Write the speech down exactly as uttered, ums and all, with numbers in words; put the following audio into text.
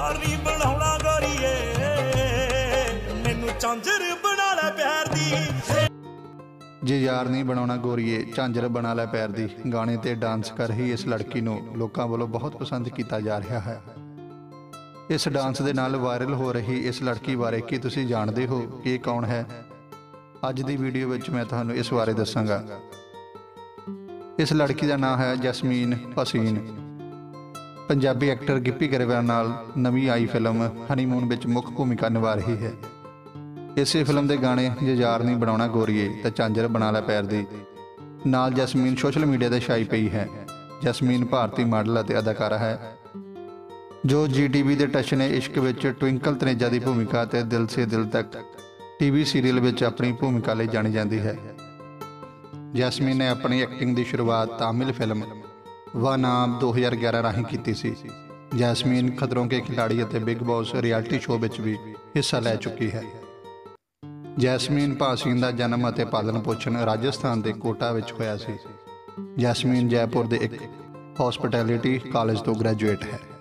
यार नहीं बनाना गोरीए मैनू झांझर बना लै प्यार दी। जे यार नहीं बनाना गोरीए झांझर बना लै प्यार दी गाने ते डांस कर ही इस लड़की नूं लोकां वालों बहुत पसंद किया जा रहा है। इस डांस दे नाल वायरल हो रही इस लड़की बारे की तुसीं जानदे हो कि कौन है? अज दी वीडियो विच मैं तुहानूं इस बारे दसांगा। इस लड़की का नाम है जसमीन भसीन। पंजाबी एक्टर गिप्पी ग्रेवाल नाल नवी आई फिल्म हनीमून विच मुख्य भूमिका निभा रही है। इस फिल्म के गाने जे यार नहीं बनाना गोरीए ते झांझर बना लै पैर दी नाल जसमीन सोशल मीडिया ते छाई पई है। जसमीन भारतीय मॉडल ते अदाकारा है जो जी टी वी के टच ने इश्क विच ट्विंकल तनेजा की भूमिका ते दिल से दिल तक टीवी सीरीयल विच अपनी भूमिका लई जानी जाती है। जैस्मीन ने अपनी एक्टिंग की शुरुआत तमिल फिल्म वानाब दो हज़ार ग्यारह राही की सी। जैस्मीन खतरों के खिलाड़ी और बिग बॉस रियलिटी शो में भी हिस्सा ले चुकी है। जैस्मीन भासीन का जन्म और पालन पोषण राजस्थान के कोटा में होया सी। जैस्मीन जयपुर के एक होस्पिटैलिटी कॉलेज तो ग्रेजुएट है।